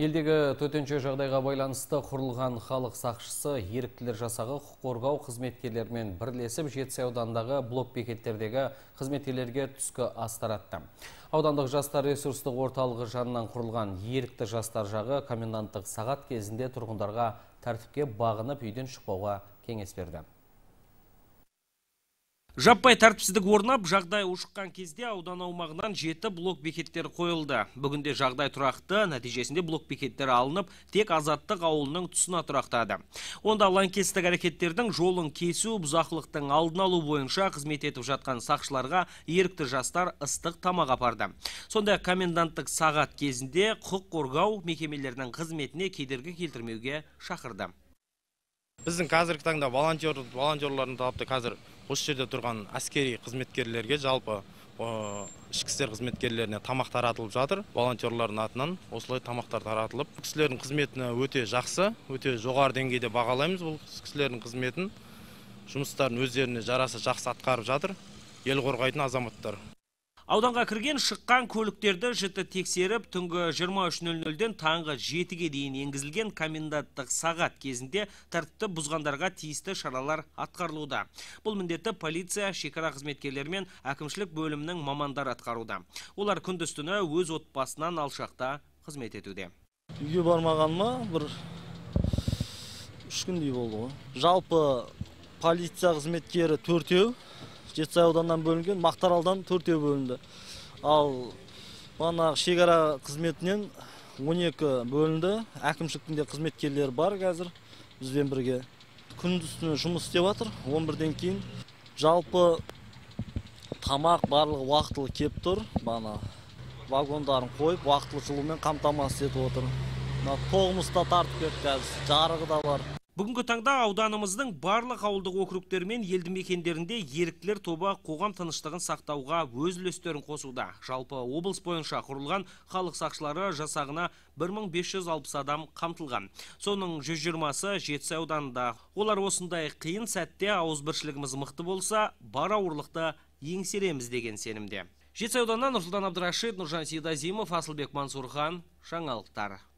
Елдегі төтенше жағдайға байланысты құрылған халық сақшысы еріктілер жасағы қорғау қызметкерлермен бірлесіп Жетісай аудандағы блок бекеттердегі қызметкерлерге түскі ас таратты. Аудандық жастар ресурстық орталығы жанынан құрылған ерікті жастар жағы коменданттық сағат кезінде тұрғындарға тәртіпке бағынып үйден шықпауға кеңес берді. Жаппай тәртіпсіздік орнап, жағдай ушыққан кезде аудан аумағынан 7 блок бекеттер қойылды. Бүгінде жағдай тұрақты, нәтижесінде блок бекеттер алынып, тек Азаттық ауылының тұсына тұрақтады. Онда лаңкестік әрекеттердің жолын кесу, бұзақылықтың алдын алу бойынша қызмет етіп жатқан сақшыларға ерікті жастар ыстық тамақ апарды. Сонда коменданттық сағат кезінде құқық қорғау мекемелерінің қызметіне кедергі келтірмеуге шақырды. Біздің қазіргі таңда волонтерлардың талапты қазір осы жерде тұрған әскери қызметкерлерге жалпы ішкі істер қызметкерлеріне тамақ таратылып жатыр. Волонтерлардың атынан осылай тамақтар таратылып. Кісілердің қызметіне өте жақсы, өте жоғары деңгейде бағалаймыз. Бұл кісілердің қызметін жұмыстарын өздеріне жараса жақсы атқарып жатыр. Ел қорғайтын азаматтар. Ауданға кірген шыққан көліктерді жіті тексеріп, түнгі 23:00-ден таңғы 7-ге дейін енгізілген коменданттық сағат кезінде тәртіпті бұзғандарға тиісті шаралар атқарылуда. Бұл міндетті полиция, шекара қызметкерлері мен әкімшілік бөлімінің мамандары атқаруда. Олар күндіз-түні өз отбасынан алшақта қызмет етуде. Үйге бармағаныма бір 3 күндей болды. Жалпы полиция қызметкері 4-еу. Жетісай ауданнан бөлінген, Мақтаралдан 4-еу бөлінді. Ал мана шекара қызметінен 12 бөлінді. Әкімшіліктің де қызметкерлері бар қазір бізбен бірге. Күндіз-түні жұмыс істеп жатыр. 11-ден кейін жалпы тамақ барлығы уақытылы кеп тұр. Мана вагондарын қойып, уақытылы жылумен қамтамасыз етіп отыр. Мына тоғымыз да тартып кетті қазір. Жарығы да бар. Бүгінгі таңда ауданымыздың барлық ауылдық округтер мен елді мекендерінде еріктілер тобы қоғам тыныштығын сақтауға өз үлестерін қосуда. Жалпы облыс бойынша құрылған халық сақшылары жасағына 1560 адам қамтылған. Соның 120-сы Жетісай ауданында. Олар осындай қиын сәтте ауызбіршілігіміз мықты болса, бар ауырлықты еңсереміз деген сенімде. Жетісай ауданынан Нұрсұлтан Абдырашид, Нұржан Сейдазимов, Асылбек Мансурхан, жаңалықтар.